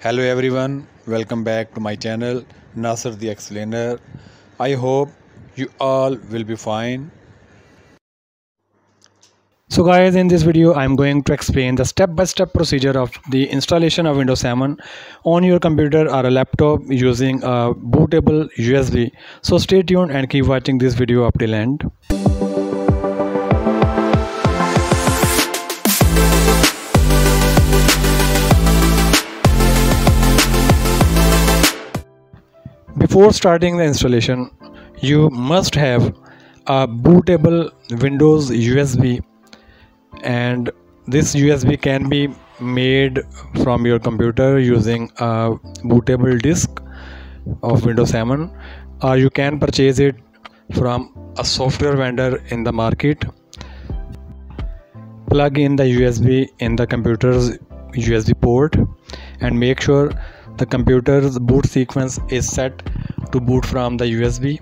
Hello everyone, welcome back to my channel Nasir the Explainer. I hope you all will be fine. So guys, in this video I am going to explain the step-by-step procedure of the installation of Windows 7 on your computer or a laptop using a bootable USB. So stay tuned and keep watching this video up till end. Before starting the installation, you must have a bootable Windows USB, and this USB can be made from your computer using a bootable disk of Windows 7, or you can purchase it from a software vendor in the market. Plug in the USB in the computer's USB port and make sure the computer's boot sequence is set to boot from the USB.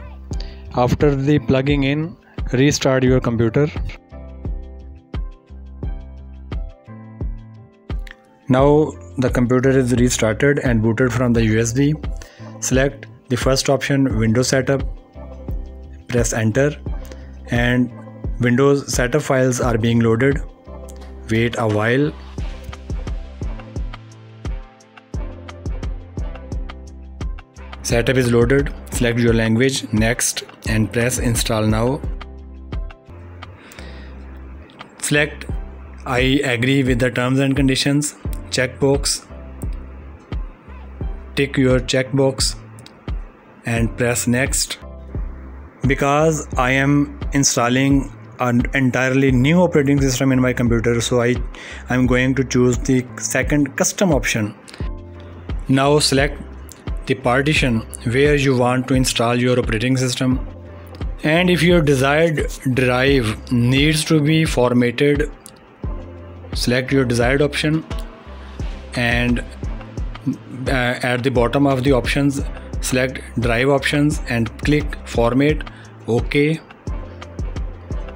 After the plugging in, restart your computer. Now the computer is restarted and booted from the USB. Select the first option, Windows Setup. Press enter and Windows setup files are being loaded. Wait a while. Setup is loaded. Select your language, next, and press install now. Select I agree with the terms and conditions checkbox. Tick your checkbox and press next. Because I am installing an entirely new operating system in my computer, so I'm going to choose the second custom option. Now select the partition where you want to install your operating system, and if your desired drive needs to be formatted, select your desired option, and at the bottom of the options select drive options and click format, OK,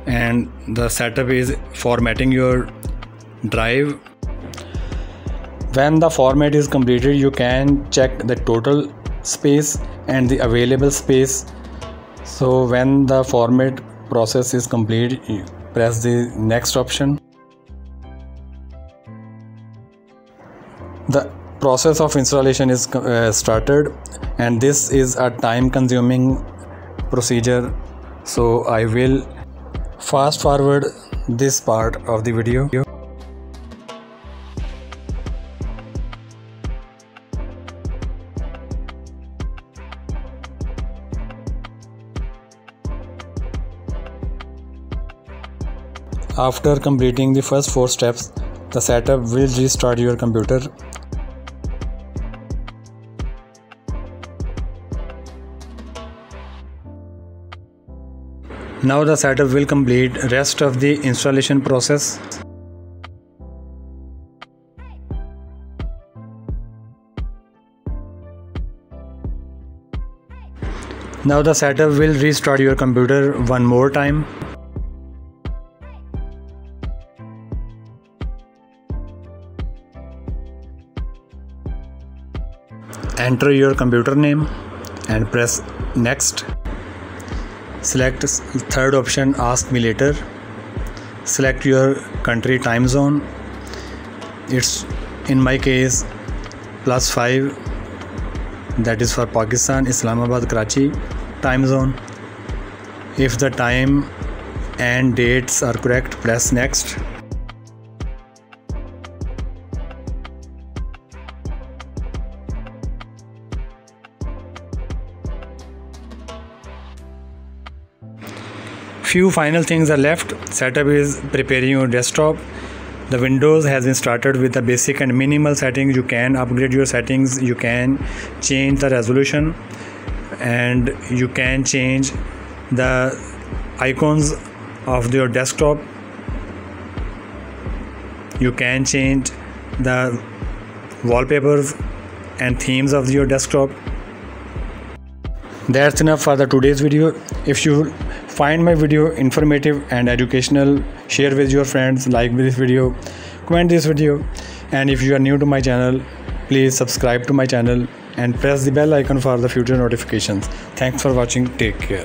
and the setup is formatting your drive. When the format is completed, you can check the total space and the available space. So when the format process is complete, you press the next option. The process of installation is started, and this is a time consuming procedure, so I will fast forward this part of the video. After completing the first 4 steps, the setup will restart your computer. Now the setup will complete rest of the installation process. Now the setup will restart your computer one more time. Enter your computer name and press next. Select third option, ask me later. Select your country time zone. It's in my case +5, that is for Pakistan, Islamabad, Karachi time zone. If the time and dates are correct, press next. Few final things are left. Setup is preparing your desktop. The Windows has been started with the basic and minimal settings. You can upgrade your settings, you can change the resolution, and you can change the icons of your desktop. You can change the wallpapers and themes of your desktop. That's enough for the today's video. If you find my video informative and educational, share with your friends, like this video, comment this video, and if you are new to my channel, Please subscribe to my channel and press the bell icon for the future notifications. Thanks for watching. Take care.